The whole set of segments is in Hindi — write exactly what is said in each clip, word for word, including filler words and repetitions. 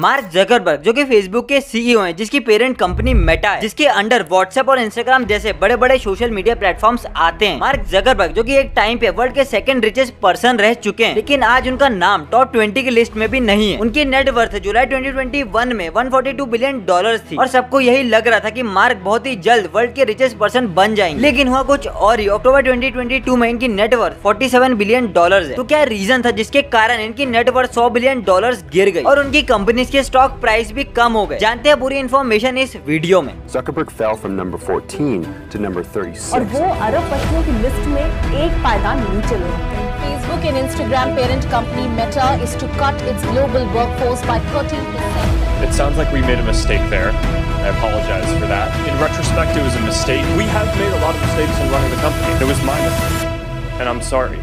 मार्क जकरबर्ग जो कि फेसबुक के सीईओ हैं, जिसकी पेरेंट कंपनी मेटा है, जिसके अंडर व्हाट्सएप और इंस्टाग्राम जैसे बड़े बड़े सोशल मीडिया प्लेटफॉर्म्स आते हैं। मार्क जकरबर्ग जो कि एक टाइम पे वर्ल्ड के सेकंड रिचेस्ट पर्सन रह चुके हैं, लेकिन आज उनका नाम टॉप ट्वेंटी की लिस्ट में भी नहीं है। उनकी नेटवर्थ जुलाई ट्वेंटी ट्वेंटी वन में एक सौ बयालीस बिलियन डॉलर थी और सबको यही लग रहा था कि मार्क बहुत ही जल्द वर्ल्ड के रिचेस्ट पर्सन बन जाएंगे, लेकिन हुआ कुछ और ही। अक्टूबर ट्वेंटी ट्वेंटी टू में इनकी नेटवर्थ सैंतालीस बिलियन डॉलर है। तो क्या रीजन था जिसके कारण इनकी नेटवर्थ सौ बिलियन डॉलर गिर गई और उनकी कंपनी के स्टॉक प्राइस भी कम हो गए? जानते हैं पूरी इन्फॉर्मेशन इस वीडियो में। Zuckerberg fell from number fourteen to number thirty-six। और वो अरबपतियों की लिस्ट में एक पायदान नीचे गए। Facebook and Instagram parent company Meta is to cut its global workforce by thirteen percent. It sounds like we made a mistake there. I apologize for that. In retrospect, it was a mistake. We have made a lot of mistakes in running the company. It was my mistake, and I'm sorry.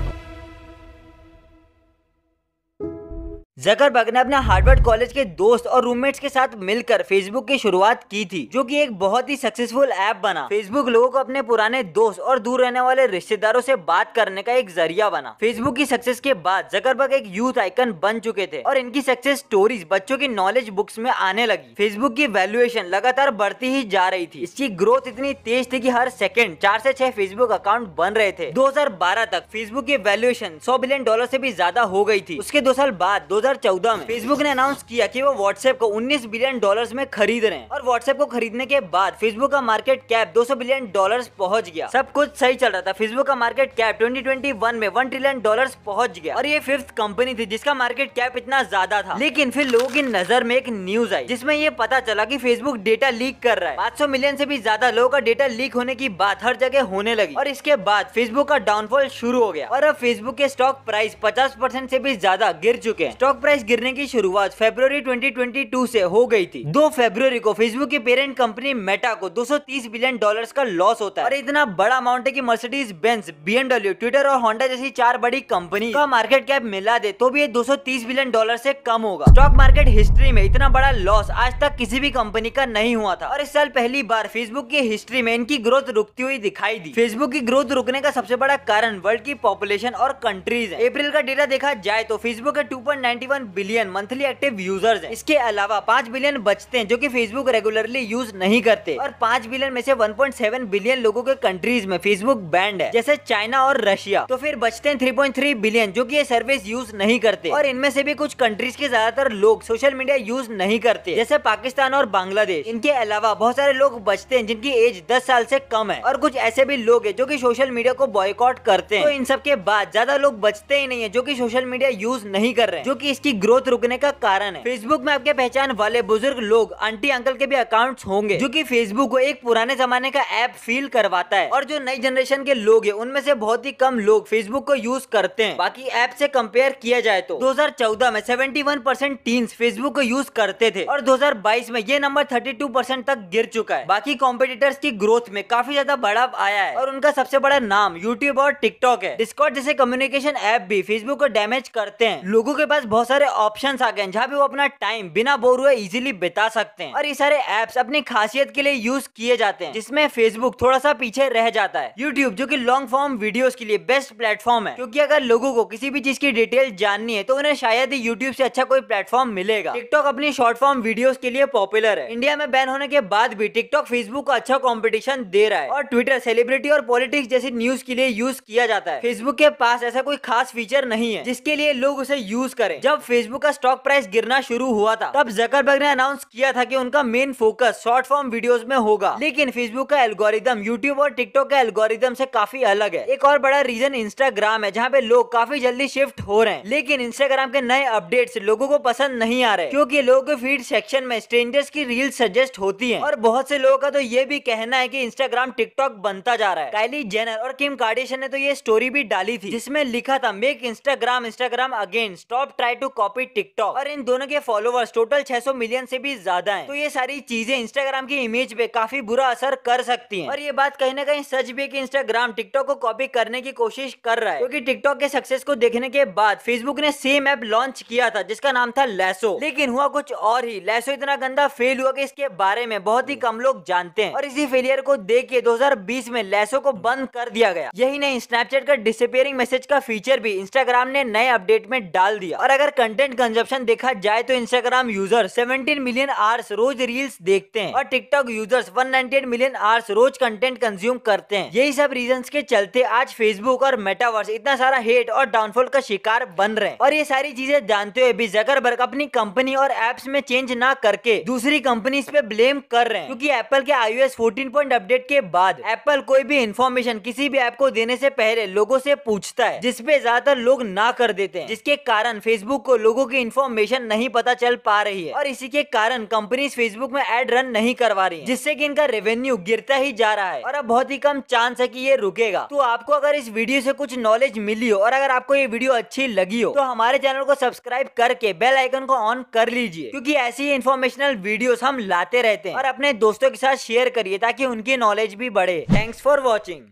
Zuckerberg ने अपने हार्वर्ड कॉलेज के दोस्त और रूममेट्स के साथ मिलकर फेसबुक की शुरुआत की थी, जो कि एक बहुत ही सक्सेसफुल ऐप बना। फेसबुक लोगों को अपने पुराने दोस्त और दूर रहने वाले रिश्तेदारों से बात करने का एक जरिया बना। फेसबुक की सक्सेस के बाद जकरबर्ग एक यूथ आइकन बन चुके थे और इनकी सक्सेस स्टोरीज बच्चों की नॉलेज बुक्स में आने लगी। फेसबुक की वैल्यूएशन लगातार बढ़ती ही जा रही थी। इसकी ग्रोथ इतनी तेज थी कि हर सेकेंड चार से छह फेसबुक अकाउंट बन रहे थे। दो हजार बारह तक फेसबुक की वैल्यूएशन सौ बिलियन डॉलर से भी ज्यादा हो गई थी। उसके दो साल बाद दो हजार चौदह में फेसबुक ने अनाउंस किया कि वो व्हाट्सएप को उन्नीस बिलियन डॉलर्स में खरीद रहे हैं और व्हाट्सएप को खरीदने के बाद फेसबुक का मार्केट कैप दो सौ बिलियन डॉलर्स पहुंच गया। सब कुछ सही चल रहा था। फेसबुक का market cap twenty twenty one में एक ट्रिलियन डॉलर्स पहुंच गया और ये फिफ्थ कंपनी थी जिसका मार्केट कैप इतना ज्यादा था। लेकिन फिर लोगों की नजर में एक न्यूज आई जिसमें ये पता चला कि फेसबुक डेटा लीक कर रहा है। पाँच सौ मिलियन से भी ज्यादा लोगों का डेटा लीक होने की बात हर जगह होने लगी और इसके बाद फेसबुक का डाउनफॉल शुरू हो गया और अब फेसबुक के स्टॉक प्राइस पचास परसेंट से भी ज्यादा गिर चुके हैं। स्टॉक प्राइस गिरने की शुरुआत फरवरी ट्वेंटी ट्वेंटी टू से हो गई थी। दो फरवरी को फेसबुक की पेरेंट कंपनी मेटा को दो सौ तीस बिलियन डॉलर्स का लॉस होता है और इतना बड़ा अमाउंट है कि मर्सिडीज बेंज, बीएमडब्ल्यू, ट्विटर और होंडा जैसी चार बड़ी कंपनी का मार्केट कैप मिला दे तो भी ये दो सौ तीस बिलियन डॉलर से कम होगा। स्टॉक मार्केट हिस्ट्री में इतना बड़ा लॉस आज तक किसी भी कंपनी का नहीं हुआ था और इस साल पहली बार फेसबुक की हिस्ट्री में इनकी ग्रोथ रुकती हुई दिखाई दी। फेसबुक की ग्रोथ रुकने का सबसे बड़ा कारण वर्ल्ड की पॉपुलेशन और कंट्रीज है। अप्रैल का डेटा देखा जाए तो फेसबुक के टू इक्यानवे बिलियन मंथली एक्टिव यूजर्स हैं। इसके अलावा पाँच बिलियन बचते हैं जो कि फेसबुक रेगुलरली यूज नहीं करते और पाँच बिलियन में से एक पॉइंट सात बिलियन लोगों के कंट्रीज में फेसबुक बैंड है जैसे चाइना और रशिया। तो फिर बचते हैं तीन पॉइंट तीन बिलियन जो कि ये सर्विस यूज नहीं करते और इनमें से भी कुछ कंट्रीज के ज्यादातर लोग सोशल मीडिया यूज नहीं करते जैसे पाकिस्तान और बांग्लादेश। इनके अलावा बहुत सारे लोग बचते हैं जिनकी एज दस साल से कम है और कुछ ऐसे भी लोग हैं जो कि सोशल मीडिया को बॉयकॉट करते हैं। तो इन सब के बाद ज्यादा लोग बचते ही नहीं है जो कि सोशल मीडिया यूज नहीं कर रहे हैं, जो कि इसकी ग्रोथ रुकने का कारण है। फेसबुक में आपके पहचान वाले बुजुर्ग लोग, आंटी अंकल के भी अकाउंट्स होंगे जो कि फेसबुक को एक पुराने जमाने का ऐप फील करवाता है और जो नई जनरेशन के लोग हैं उनमें से बहुत ही कम लोग फेसबुक को यूज करते हैं। बाकी ऐप से कंपेयर किया जाए तो दो हजार चौदह में इकहत्तर परसेंट टीन्स फेसबुक को यूज करते थे और दो हजार बाईस में ये नंबर बत्तीस परसेंट तक गिर चुका है। बाकी कॉम्पिटिटर्स की ग्रोथ में काफी ज्यादा बढ़ाव आया है और उनका सबसे बड़ा नाम यूट्यूब और टिकटॉक है। डिस्कॉर्ड जैसे कम्युनिकेशन ऐप भी फेसबुक को डैमेज करते हैं। लोगों के पास बहुत सारे ऑप्शंस आ गए हैं जहाँ पे वो अपना टाइम बिना बोर हुए इजीली बिता सकते हैं और ये सारे एप्स अपनी खासियत के लिए यूज किए जाते हैं जिसमें फेसबुक थोड़ा सा पीछे रह जाता है। यूट्यूब जो कि लॉन्ग फॉर्म वीडियोस के लिए बेस्ट प्लेटफॉर्म है क्योंकि अगर लोगों को किसी भी चीज की डिटेल जाननी है तो उन्हें शायद ही यूट्यूब से अच्छा कोई प्लेटफॉर्म मिलेगा। टिकटॉक अपनी शॉर्ट फॉर्म वीडियोस के लिए पॉपुलर है। इंडिया में बैन होने के बाद भी टिकटॉक फेसबुक को अच्छा कॉम्पिटिशन दे रहा है और ट्विटर सेलिब्रिटी और पॉलिटिक्स जैसी न्यूज के लिए यूज किया जाता है। फेसबुक के पास ऐसा कोई खास फीचर नहीं है जिसके लिए लोग उसे यूज करें। जब फेसबुक का स्टॉक प्राइस गिरना शुरू हुआ था तब जकरबर्ग ने अनाउंस किया था कि उनका main focus short form videos में होगा, लेकिन फेसबुक का एल्गोरिदम यूट्यूब और टिकटॉक का एल्गोरिदम से काफी अलग है। एक और बड़ा रीजन इंस्टाग्राम है जहाँ पे लोग काफी जल्दी शिफ्ट हो रहे हैं, लेकिन इंस्टाग्राम के नए अपडेट्स लोगों को पसंद नहीं आ रहे क्योंकि लोगों के फीड सेक्शन में स्ट्रेंजर्स की रील सजेस्ट होती है और बहुत से लोगों का तो ये भी कहना है कि इंस्टाग्राम टिकटॉक बनता जा रहा है। काइली जेनर और किम कार्डेशियन ने तो ये स्टोरी भी डाली थी जिसमें लिखा था make Instagram Instagram again stop try to copy TikTok और इन दोनों के फॉलोअर्स टोटल छह सौ मिलियन से भी ज्यादा हैं। तो ये सारी चीजें इंस्टाग्राम की इमेज पे काफी बुरा असर कर सकती हैं और ये बात कहीं ना कहीं सच भी है कि इंस्टाग्राम टिकटॉक को कॉपी करने की कोशिश कर रहा है क्योंकि टिकटॉक के सक्सेस को देखने के बाद फेसबुक ने सेम ऐप लॉन्च किया था जिसका नाम था लैसो, लेकिन हुआ कुछ और ही। लैसो इतना गंदा फेल हुआ कि इसके बारे में बहुत ही कम लोग जानते हैं और इसी फेलियर को देख के दो हजार बीस में लैसो को बंद कर दिया गया। यही नहीं, स्नैपचैट का डिसअपियरिंग मैसेज का फीचर भी इंस्टाग्राम ने नए अपडेट में डाल दिया और अगर कंटेंट कंजप्शन देखा जाए तो इंस्टाग्राम यूजर सत्रह मिलियन आवर्स रोज रील्स देखते हैं और टिकटॉक यूजर्स एक सौ अट्ठानवे मिलियन आवर्स रोज कंटेंट कंज्यूम करते हैं। यही सब रीजंस के चलते आज फेसबुक और मेटावर्स इतना सारा हेट और डाउनफॉल का शिकार बन रहे हैं। और ये सारी चीजें जानते हुए भी ज़करबर्ग अपनी कंपनी और एप्स में चेंज ना करके दूसरी कंपनी पे ब्लेम कर रहे हैं, क्योंकि एप्पल के आईओएस फोर्टीन पॉइंट अपडेट के बाद एप्पल कोई भी इन्फॉर्मेशन किसी भी ऐप को देने से पहले लोगों से पूछता है, जिसपे ज्यादातर लोग ना कर देते हैं, जिसके कारण फेसबुक को लोगों की इन्फॉर्मेशन नहीं पता चल पा रही है और इसी के कारण कंपनीज फेसबुक में एड रन नहीं करवा रही है, जिससे कि इनका रेवेन्यू गिरता ही जा रहा है और अब बहुत ही कम चांस है कि ये रुकेगा। तो आपको अगर इस वीडियो से कुछ नॉलेज मिली हो और अगर आपको ये वीडियो अच्छी लगी हो तो हमारे चैनल को सब्सक्राइब करके बेल आइकन को ऑन कर लीजिए, क्योंकि ऐसी इन्फॉर्मेशनल वीडियो हम लाते रहते हैं और अपने दोस्तों के साथ शेयर करिए ताकि उनकी नॉलेज भी बढ़े। Thanks for watching.